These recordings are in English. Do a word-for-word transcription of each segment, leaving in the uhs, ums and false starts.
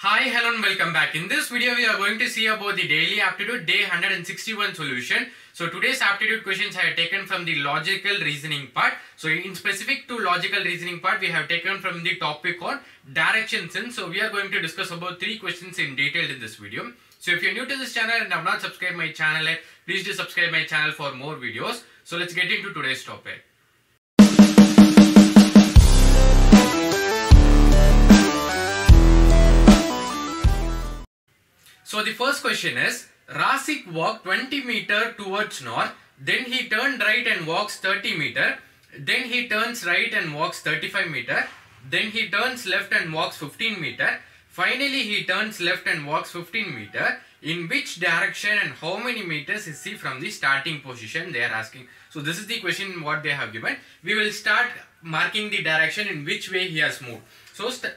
Hi, hello and welcome back. In this video, we are going to see about the daily aptitude day one sixty-one solution. So today's aptitude questions I have taken from the logical reasoning part. So in specific to logical reasoning part, we have taken from the topic on direction sense. So we are going to discuss about three questions in detail in this video. So if you're new to this channel and have not subscribed my channel yet, please do subscribe my channel for more videos. So let's get into today's topic. So the first question is, Rasik walked twenty meters towards north, then he turned right and walks thirty meters, then he turns right and walks thirty-five meters, then he turns left and walks fifteen meters, finally he turns left and walks fifteen meters. In which direction and how many meters is he from the starting position, they are asking. So this is the question what they have given. We will start marking the direction in which way he has moved. So st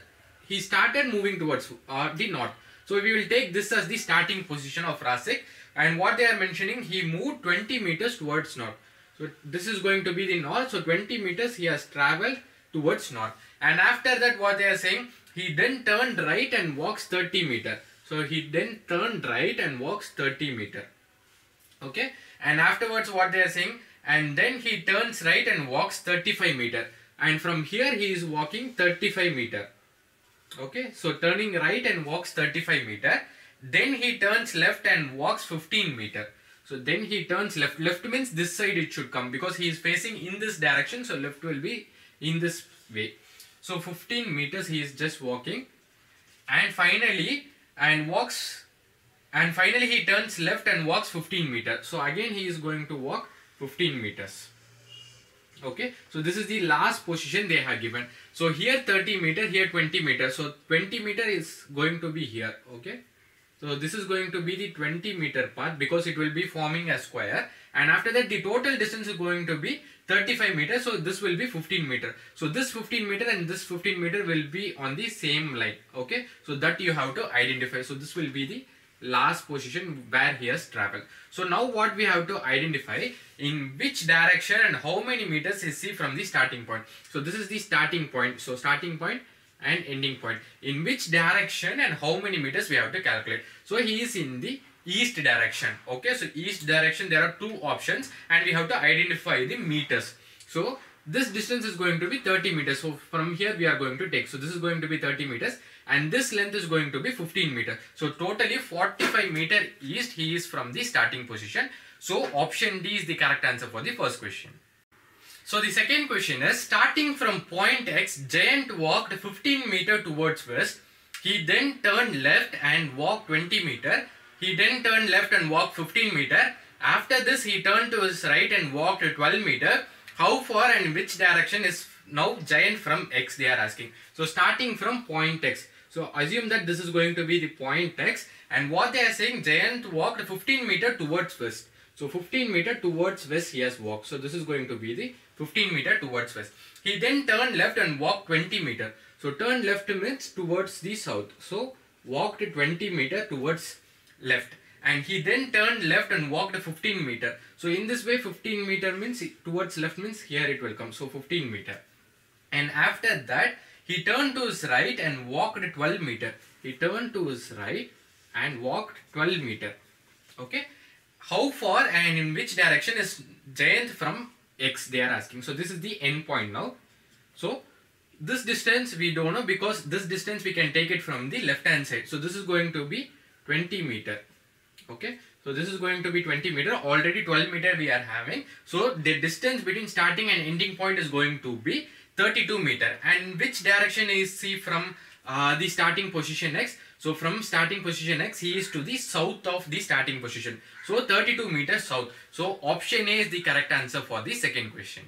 he started moving towards uh, the north. So we will take this as the starting position of Rasik, and what they are mentioning, he moved twenty meters towards north. So this is going to be the north. So twenty meters he has travelled towards north, and after that what they are saying, he then turned right and walks thirty meters. So he then turned right and walks thirty meters. Okay, and afterwards what they are saying, and then he turns right and walks thirty-five meters, and from here he is walking thirty-five meters. Okay, so turning right and walks thirty-five meters, then he turns left and walks fifteen meters. So then he turns left. Left means this side it should come, because he is facing in this direction, so left will be in this way. So fifteen meters he is just walking, and finally and walks and finally he turns left and walks fifteen meters. So again he is going to walk fifteen meters. Okay, so this is the last position they have given. So here thirty meters, here twenty meters. So twenty meters is going to be here. Okay, so this is going to be the twenty meter path, because it will be forming a square, and after that the total distance is going to be thirty-five meters. So this will be fifteen meters. So this fifteen meters and this fifteen meters will be on the same line. Okay, so that you have to identify. So this will be the last position where he has travelled. So now what we have to identify, in which direction and how many meters is he from the starting point. So this is the starting point. So starting point and ending point. In which direction and how many meters we have to calculate. So he is in the east direction. Okay, so east direction there are two options, and we have to identify the meters. So this distance is going to be thirty meters. So from here we are going to take. So this is going to be thirty meters. And this length is going to be fifteen meters. So totally forty-five meters east he is from the starting position. So option D is the correct answer for the first question. So the second question is, starting from point X, Jayant walked fifteen meters towards west. He then turned left and walked twenty meters. He then turned left and walked fifteen meters. After this he turned to his right and walked twelve meters. How far and which direction is now Jayant from X, they are asking. So starting from point X. So assume that this is going to be the point X, and what they are saying, Jayant walked fifteen meters towards west. So fifteen meters towards west he has walked. So this is going to be the fifteen meters towards west. He then turned left and walked twenty meters. So turn left means towards the south. So walked twenty meters towards left. And he then turned left and walked fifteen meters. So in this way fifteen meters means towards left means here it will come. So fifteen meters. And after that he turned to his right and walked twelve meters. He turned to his right and walked twelve meters. Okay. How far and in which direction is Jayant from X, they are asking. So this is the end point now. So this distance we don't know, because this distance we can take it from the left hand side. So this is going to be twenty meters. Okay. So this is going to be twenty meters. Already twelve meters we are having. So the distance between starting and ending point is going to be thirty-two meters. And which direction is he from uh, the starting position X? So from starting position X he is to the south of the starting position. So thirty-two meters south. So option A is the correct answer for the second question.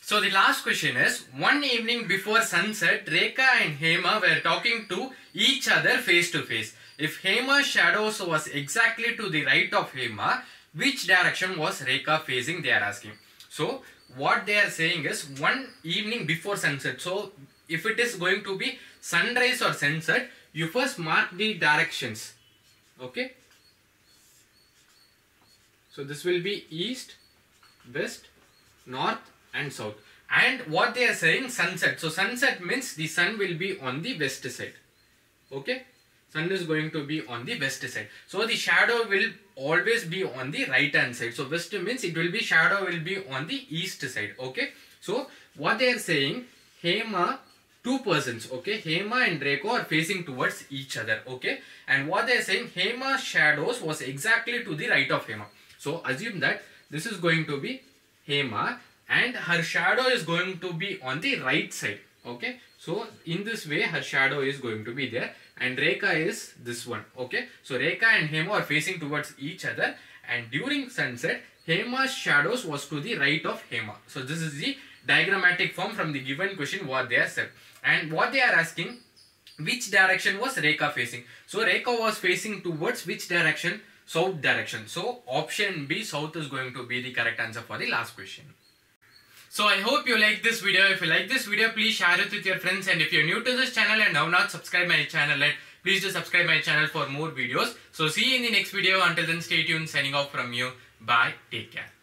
So the last question is, one evening before sunset, Rekha and Hema were talking to each other face to face. If Hema's shadow was exactly to the right of Hema, which direction was Rekha facing, they are asking. So what they are saying is, one evening before sunset. So if it is going to be sunrise or sunset, you first mark the directions. Okay. So this will be east, west, north and south. And what they are saying, sunset. So sunset means the sun will be on the west side. Okay. Sun is going to be on the west side. So the shadow will always be on the right hand side. So west means it will be shadow will be on the east side. Okay. So what they are saying, Hema, two persons, okay, Hema and Draco are facing towards each other, okay. And what they are saying, Hema's shadows was exactly to the right of Hema. So assume that this is going to be Hema and her shadow is going to be on the right side, okay. So in this way her shadow is going to be there and Rekha is this one, okay. So Rekha and Hema are facing towards each other and during sunset Hema's shadows was to the right of Hema. So this is the diagrammatic form from the given question what they are said. And what they are asking, which direction was Rekha facing? So Rekha was facing towards which direction? South direction. So option B, south, is going to be the correct answer for the last question. So I hope you like this video. If you like this video, please share it with your friends. And if you are new to this channel and have not subscribed my channel yet, please do subscribe my channel for more videos. So see you in the next video. Until then, stay tuned. Signing off from you. Bye. Take care.